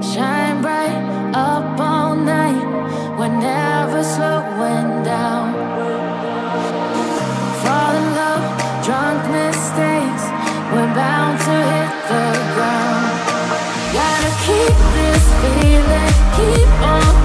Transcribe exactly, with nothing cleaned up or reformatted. Shine bright up all night, we're never slowing down. Fall in love, drunk mistakes, we're bound to hit the ground. Gotta keep this feeling, keep on